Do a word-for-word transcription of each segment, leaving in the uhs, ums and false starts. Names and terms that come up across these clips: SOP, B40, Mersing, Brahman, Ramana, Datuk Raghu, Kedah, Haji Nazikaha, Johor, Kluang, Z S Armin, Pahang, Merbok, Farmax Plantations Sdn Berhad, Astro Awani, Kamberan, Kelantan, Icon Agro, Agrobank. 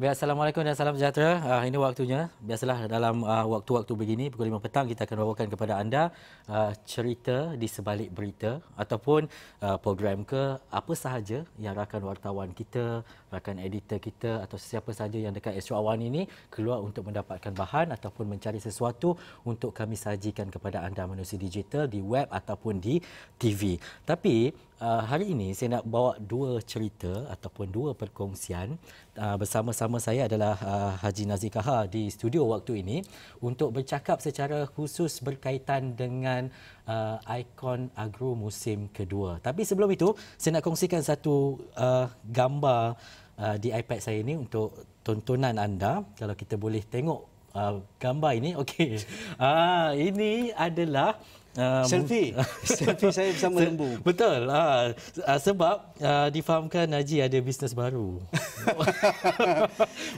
Baik, Assalamualaikum dan salam sejahtera. Uh, ini waktunya. Biasalah dalam uh, waktu-waktu begini, pukul lima petang, kita akan bawakan kepada anda uh, cerita di sebalik berita ataupun uh, program ke apa sahaja yang rakan wartawan kita, rakan editor kita atau sesiapa sahaja yang dekat Astro Awani ini keluar untuk mendapatkan bahan ataupun mencari sesuatu untuk kami sajikan kepada anda menerusi digital, di web ataupun di T V. Tapi Uh, hari ini saya nak bawa dua cerita ataupun dua perkongsian. Uh, bersama-sama saya adalah uh, Haji Nazikaha di studio waktu ini untuk bercakap secara khusus berkaitan dengan uh, Icon Agro musim kedua. Tapi sebelum itu, saya nak kongsikan satu uh, gambar uh, di iPad saya ini untuk tontonan anda. Kalau kita boleh tengok uh, gambar ini. Okey. Ah, ini adalah Um, selfie. Selfie saya bersama lembu. Betul. Ha, sebab uh, difahamkan Haji ada bisnes baru.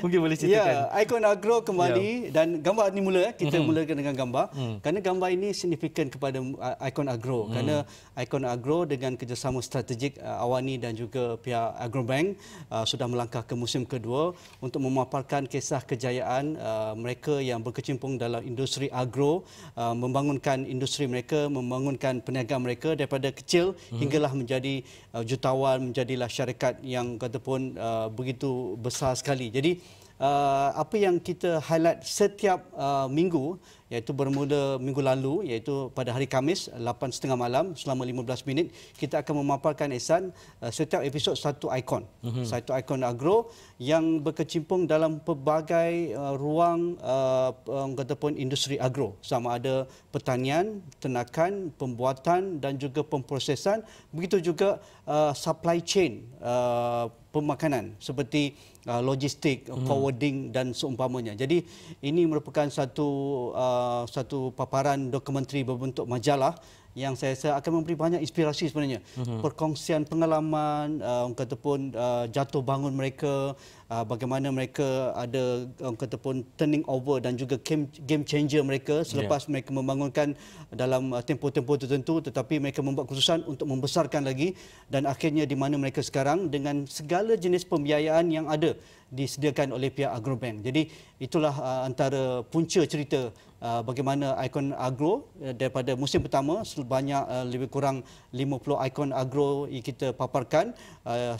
Mungkin boleh ceritakan. Ya, Icon Agro kembali, ya. Dan gambar ini mula kita mm-hmm. mulakan dengan gambar. Mm. Kerana gambar ini signifikan kepada Icon Agro. Mm. Kerana Icon Agro dengan kerjasama strategik uh, Awani dan juga pihak Agrobank uh, sudah melangkah ke musim kedua untuk memaparkan kisah kejayaan uh, mereka yang berkecimpung dalam industri agro, uh, membangunkan industri mereka mereka membangunkan perniagaan mereka daripada kecil hmm. hinggalah menjadi uh, jutawan, menjadilah syarikat yang katapun uh, begitu besar sekali. Jadi uh, apa yang kita highlight setiap uh, minggu, iaitu bermula minggu lalu, iaitu pada hari Khamis lapan tiga puluh malam selama lima belas minit kita akan memaparkan Ehsan uh, setiap episod satu ikon. Hmm. Satu ikon agro yang berkecimpung dalam pelbagai uh, ruang uh, um, katapun industri agro, sama ada pertanian, ternakan, pembuatan dan juga pemprosesan, begitu juga uh, supply chain uh, pemakanan seperti uh, logistik, hmm. forwarding dan seumpamanya. Jadi ini merupakan satu uh, satu paparan dokumentari berbentuk majalah yang saya rasa akan memberi banyak inspirasi sebenarnya. Uh-huh. Perkongsian pengalaman, orang uh, kata pun uh, jatuh bangun mereka, uh, bagaimana mereka ada orang kata pun turning over dan juga game, game changer mereka selepas yeah. mereka membangunkan dalam uh, tempoh-tempoh tertentu, tetapi mereka membuat keputusan untuk membesarkan lagi dan akhirnya di mana mereka sekarang dengan segala jenis pembiayaan yang ada disediakan oleh pihak Agrobank. Jadi itulah uh, antara punca cerita uh, bagaimana Icon Agro uh, daripada musim pertama sebanyak uh, lebih kurang lima puluh ikon agro yang kita paparkan uh,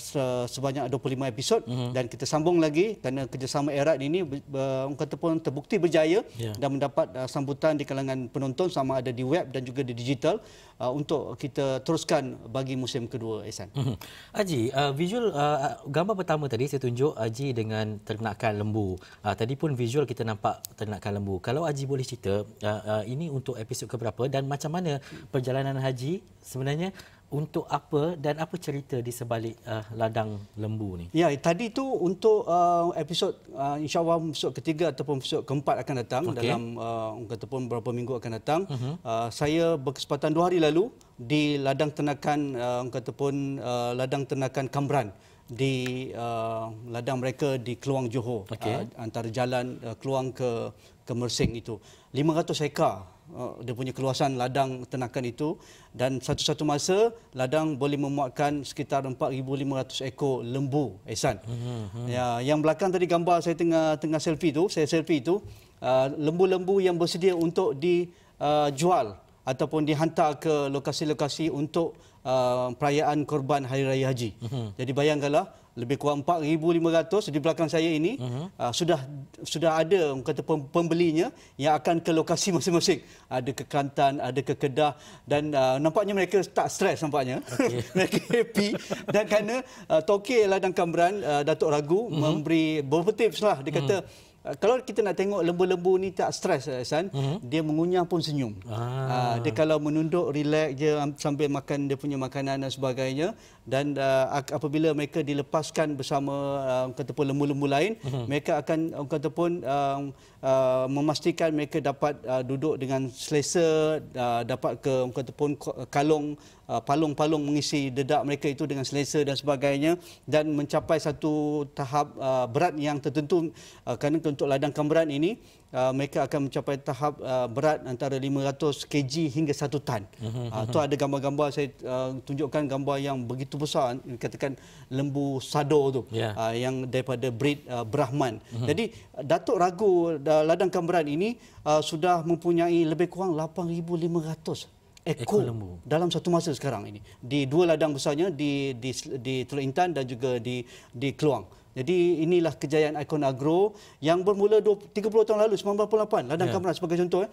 sebanyak dua puluh lima episod. Mm-hmm. Dan kita sambung lagi kerana kerjasama erat ini uh, kata pun terbukti berjaya, yeah. dan mendapat uh, sambutan di kalangan penonton sama ada di web dan juga di digital uh, untuk kita teruskan bagi musim kedua, Ehsan. Mm-hmm. Haji, uh, visual uh, gambar pertama tadi saya tunjuk Haji dengan ternakan lembu. Uh, tadi pun visual kita nampak ternakan lembu. Kalau Haji boleh cerita, uh, uh, ini untuk episod keberapa dan macam mana perjalanan Haji sebenarnya untuk apa dan apa cerita di sebalik uh, ladang lembu ni? Ya, tadi tu untuk uh, episod uh, insya-Allah episod ketiga ataupun episod keempat akan datang, okay. dalam uh, ataupun beberapa minggu akan datang. Uh-huh. uh, saya berkesempatan dua hari lalu di ladang ternakan uh, ataupun uh, ladang ternakan Kamberan di uh, ladang mereka di Kluang, Johor, okay. uh, antara jalan uh, Kluang ke ke Mersing itu. lima ratus hektar uh, dia punya keluasan ladang ternakan itu, dan satu-satu masa ladang boleh memuatkan sekitar empat ribu lima ratus ekor lembu, Ehsan. Hmm, hmm. Ya, yang belakang tadi gambar saya tengah tengah selfie tu, saya selfie itu uh, lembu-lembu yang bersedia untuk dijual uh, ataupun dihantar ke lokasi-lokasi untuk Uh, perayaan korban Hari Raya Haji. Uh-huh. Jadi bayangkanlah lebih kurang empat ribu lima ratus di belakang saya ini, uh-huh. uh, sudah sudah ada orang kata pembelinya yang akan ke lokasi masing-masing. Ada ke Kelantan, ada ke Kedah, dan uh, nampaknya mereka tak stres nampaknya. Okay. Mereka happy dan kerana uh, Tokey ladang Kamberan uh, Datuk Raghu uh-huh. memberi beberapa tips lah. Dia kata uh-huh. kalau kita nak tengok lembu-lembu ni tak stres, Ehsan, uh-huh. dia mengunyah pun senyum. Ah. Dia kalau menunduk, relax je sambil makan dia punya makanan dan sebagainya. Dan uh, apabila mereka dilepaskan bersama uh, katapun lembu-lembu lain, uh-huh. mereka akan katapun uh, uh, memastikan mereka dapat uh, duduk dengan selesa, uh, dapat ke katapun kalung, uh, palung-palung mengisi dedak mereka itu dengan selesa dan sebagainya, dan mencapai satu tahap uh, berat yang tertentu uh, kerana untuk ladang Kamberan ini Uh, mereka akan mencapai tahap uh, berat antara lima ratus kilogram hingga satu tan. Uh-huh. Uh, tu ada gambar-gambar saya uh, tunjukkan gambar yang begitu besar, dikatakan lembu sado tu, yeah. uh, yang daripada breed uh, Brahman. Uh-huh. Jadi Datuk Raghu uh, ladang Kamberan ini uh, sudah mempunyai lebih kurang lapan ribu lima ratus ekor lembu dalam satu masa sekarang ini di dua ladang besarnya di di, di Teluk Intan dan juga di di Kluang. Jadi inilah kejayaan Icon Agro yang bermula tiga puluh tahun lalu, seribu sembilan ratus lapan puluh lapan, ladang yeah. Kamberan sebagai contoh, eh,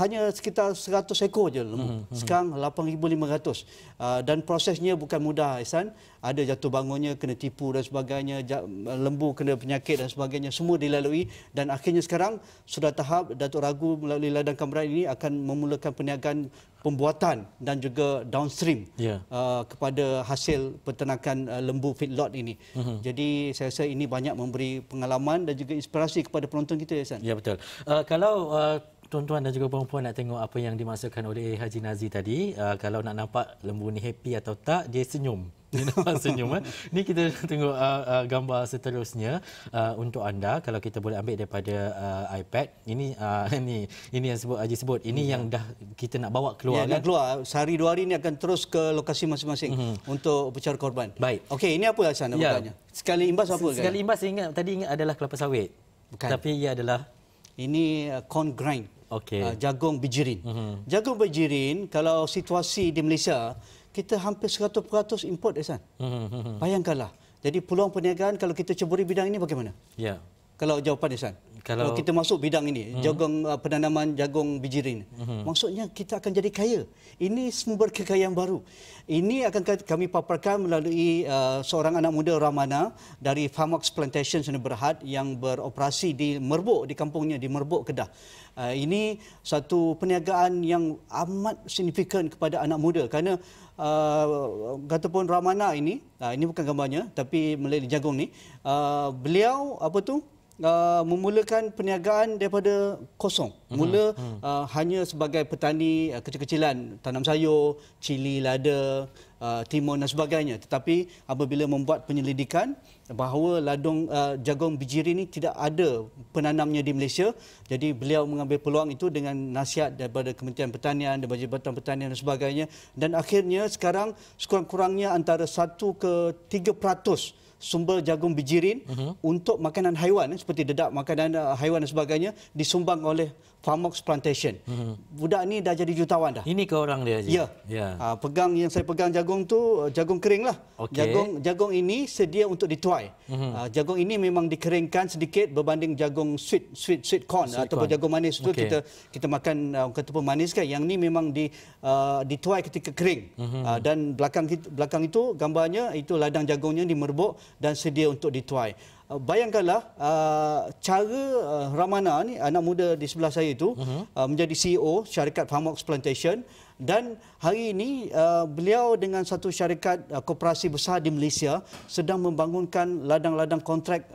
hanya sekitar seratus ekor je lembu. Mm-hmm. Sekarang lapan ribu lima ratus. Uh, dan prosesnya bukan mudah, Ihsan. Ada jatuh bangunnya, kena tipu dan sebagainya, lembu kena penyakit dan sebagainya, semua dilalui. Dan akhirnya sekarang sudah tahap Datuk Raghu melalui ladang Kamberan ini akan memulakan perniagaan pembuatan dan juga downstream yeah. uh, kepada hasil peternakan uh, lembu feedlot ini. Uh-huh. Jadi saya rasa ini banyak memberi pengalaman dan juga inspirasi kepada penonton kita, Ihsan. Ya, betul. Uh, kalau uh, tuan-tuan dan juga puan-puan nak tengok apa yang dimaksudkan oleh Haji Nazir tadi, uh, kalau nak nampak lembu ni happy atau tak, dia senyum. Dia nampak senyum. Eh? Ni kita tengok uh, uh, gambar seterusnya uh, untuk anda. Kalau kita boleh ambil daripada uh, iPad. Ini uh, ini ini yang sebut Haji sebut. Ini hmm. yang dah kita nak bawa keluar. Ya, kan? Keluar. Sehari dua hari ini akan terus ke lokasi masing-masing hmm. untuk upacara korban. Baik. Okey, ini apa Hasan ya. Namanya? Sekali imbas apa? Sekali imbas saya ingat tadi ingat adalah kelapa sawit. Bukan. Tapi ia adalah ini uh, corn grind. Okay. Uh, jagung bijirin. Uh-huh. Jagung bijirin, kalau situasi di Malaysia, kita hampir seratus peratus import, Ihsan. Uh-huh. Bayangkanlah. Jadi peluang perniagaan kalau kita ceburi bidang ini bagaimana? Ya. Yeah. Kalau jawapan Ihsan, kalau, kalau kita masuk bidang ini, uh-huh. jagung uh, penanaman jagung bijirin, uh-huh. maksudnya kita akan jadi kaya. Ini sumber kekayaan baru. Ini akan kami paparkan melalui uh, seorang anak muda Ramana dari Farmax Plantations Sdn Berhad yang beroperasi di Merbok, di kampungnya di Merbok, Kedah. Uh, ini satu perniagaan yang amat signifikan kepada anak muda kerana uh, katapun Ramana ini, uh, ini bukan gambarnya tapi melalui jagung ni, uh, beliau apa tu uh, memulakan perniagaan daripada kosong. Mula hmm. uh, hanya sebagai petani uh, kecil-kecilan, tanam sayur, cili, lada, uh, timun dan sebagainya. Tetapi apabila membuat penyelidikan bahawa ladung uh, jagung bijirin ini tidak ada penanamnya di Malaysia. Jadi beliau mengambil peluang itu dengan nasihat daripada Kementerian Pertanian, daripada Jabatan Pertanian dan sebagainya. Dan akhirnya sekarang sekurang-kurangnya antara satu ke tiga peratus sumber jagung bijirin uh-huh. untuk makanan haiwan seperti dedak, makanan haiwan dan sebagainya disumbang oleh Farmax Plantation. Mm-hmm. Budak ni dah jadi jutawan dah. Ini ke orang dia aja. Ya. Yeah. Uh, pegang yang saya pegang jagung tu jagung kering lah. Okay. Jagung jagung ini sedia untuk dituai. Mm-hmm. uh, jagung ini memang dikeringkan sedikit berbanding jagung sweet sweet sweet corn sweet ataupun corn. Jagung manis tu okay. kita kita makan uh, ataupun manis kan. Yang ni memang di uh, dituai ketika kering. Mm-hmm. uh, dan belakang belakang itu gambarnya itu ladang jagungnya di Merbok dan sedia untuk dituai. Bayangkanlah cara Ramana ni, anak muda di sebelah saya itu, uh-huh. menjadi C E O syarikat Farmax Plantation. Dan hari ini beliau dengan satu syarikat koperasi besar di Malaysia sedang membangunkan ladang-ladang kontrak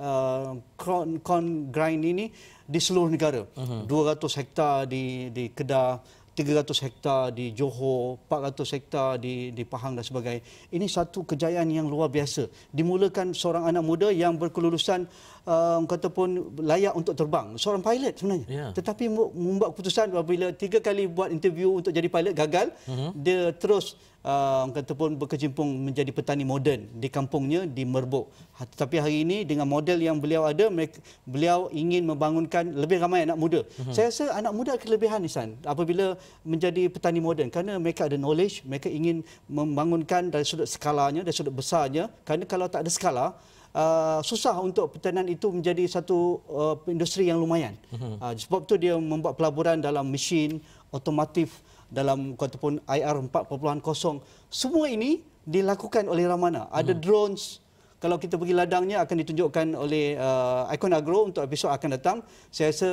corn grind ini di seluruh negara. Uh-huh. dua ratus hektar di, di Kedah, tiga ratus hektar di Johor, empat ratus hektar di, di Pahang dan sebagainya. Ini satu kejayaan yang luar biasa. Dimulakan seorang anak muda yang berkelulusan um, katapun layak untuk terbang. Seorang pilot sebenarnya. Yeah. Tetapi membuat keputusan apabila tiga kali buat interview untuk jadi pilot gagal, uh-huh. dia terus Uh, katapun berkecimpung menjadi petani moden di kampungnya di Merbok. Tetapi hari ini dengan model yang beliau ada, mereka, beliau ingin membangunkan lebih ramai anak muda. Uh-huh. Saya rasa anak muda kelebihan, Ihsan, apabila menjadi petani moden kerana mereka ada knowledge, mereka ingin membangunkan dari sudut skalanya, dari sudut besarnya. Kerana kalau tak ada skala, Uh, susah untuk pertanian itu menjadi satu uh, industri yang lumayan. Uh, sebab itu dia membuat pelaburan dalam mesin, otomotif, dalam ataupun I R empat titik kosong. Semua ini dilakukan oleh Ramana. Ada hmm. drones. Kalau kita pergi ladangnya akan ditunjukkan oleh uh, Icon Agro untuk episod akan datang. Saya rasa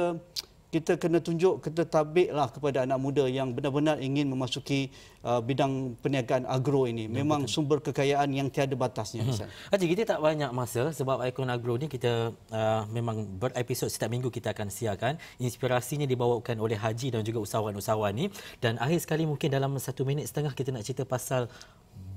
kita kena tunjuk, kita tabiklah kepada anak muda yang benar-benar ingin memasuki uh, bidang perniagaan agro ini. Memang ya, sumber kekayaan yang tiada batasnya. Hmm. Haji, kita tak banyak masa sebab Icon Agro ni kita uh, memang berepisod setiap minggu kita akan siarkan. Inspirasinya dibawakan oleh Haji dan juga usahawan-usahawan ni. Dan akhir sekali mungkin dalam satu minit setengah kita nak cerita pasal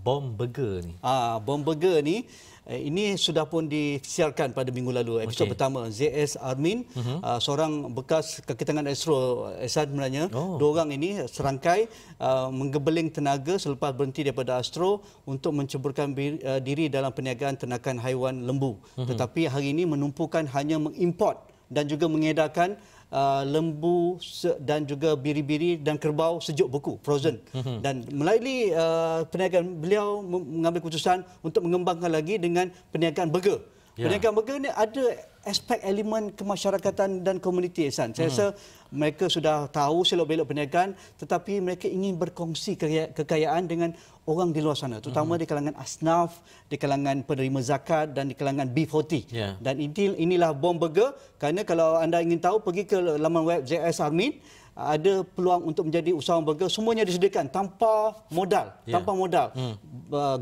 bom burger ni. Ah, bom burger ni ini sudah pun disiarkan pada minggu lalu, episod okay. pertama. Z S Armin, uh-huh. uh, seorang bekas kaki tangan Astro Awani sebenarnya. Oh. Dua orang ini serangkai uh, menggebeling tenaga selepas berhenti daripada Astro untuk menceburkan bir, uh, diri dalam perniagaan ternakan haiwan lembu. Uh-huh. Tetapi hari ini menumpukan hanya mengimport dan juga mengedarkan Uh, lembu dan juga biri-biri dan kerbau sejuk beku, frozen. Mm-hmm. Dan melalui uh, perniagaan beliau mengambil keputusan untuk mengembangkan lagi dengan perniagaan burger. Yeah. Perniagaan burger ni ada aspek elemen kemasyarakatan dan komuniti, Ehsan. Saya mm-hmm. rasa mereka sudah tahu selok-belok perniagaan, tetapi mereka ingin berkongsi kekayaan dengan orang di luar sana, terutama mm-hmm. di kalangan asnaf, di kalangan penerima zakat dan di kalangan B empat puluh. Yeah. Dan inilah bom burger, kerana kalau anda ingin tahu, pergi ke laman web Z S Armin, ada peluang untuk menjadi usahawan burger. Semuanya disediakan tanpa modal, yeah. tanpa modal. Mm.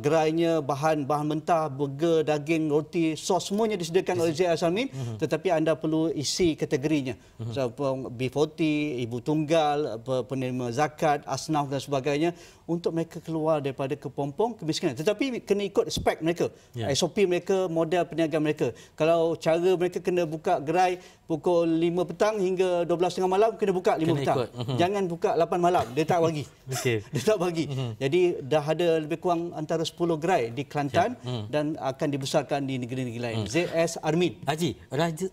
Gerainya, bahan-bahan mentah, burger, daging, roti, sos, semuanya disediakan oleh Z S Armin, mm-hmm. tetapi anda perlu isi kategorinya. Mm-hmm. So, B empat puluh, ibu tunggal, penerima zakat, asnaf dan sebagainya, untuk mereka keluar daripada kepompong kemiskinan. Tetapi kena ikut spek mereka, yeah. S O P mereka, model perniagaan mereka. Kalau cara mereka kena buka gerai pukul lima petang hingga dua belas tiga puluh malam, kena buka lima kena petang. Ikut. Jangan buka lapan malam, dia tak bagi. Okay. Dia tak bagi. Jadi dah ada lebih kurang antara sepuluh gerai di Kelantan, yeah. dan akan dibesarkan di negeri-negeri lain. Mm. Z S Armin. Haji,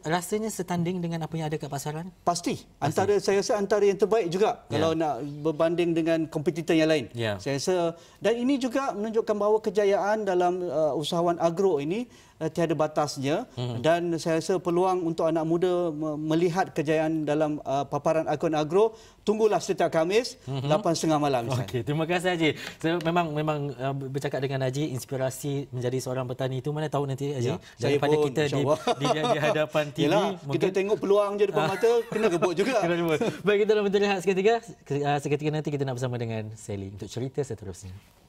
rasanya setanding dengan apa yang ada kat pasaran? Pasti. Antara Pasti. Saya rasa antara yang terbaik juga, yeah. kalau nak berbanding dengan kompetitor yang lain. Yeah. Yeah. Saya rasa, dan ini juga menunjukkan bahawa kejayaan dalam uh, usahawan agro ini uh, tiada batasnya, mm-hmm. dan saya rasa peluang untuk anak muda melihat kejayaan dalam uh, paparan Icon Agro, tunggulah setiap Khamis, mm-hmm. lapan tiga puluh malam. Okey, terima kasih Haji. Saya memang memang uh, bercakap dengan Haji, inspirasi menjadi seorang petani itu mana tahu nanti Haji, ya, daripada pun, kita di, di, di, di hadapan T V. Yalah, mungkin kita tengok peluang je depan mata, kena rebut juga. Kena rebut. Baik, kita dalam bentuk rehat seketika, seketika nanti kita nak bersama dengan Sally untuk cerita seterusnya.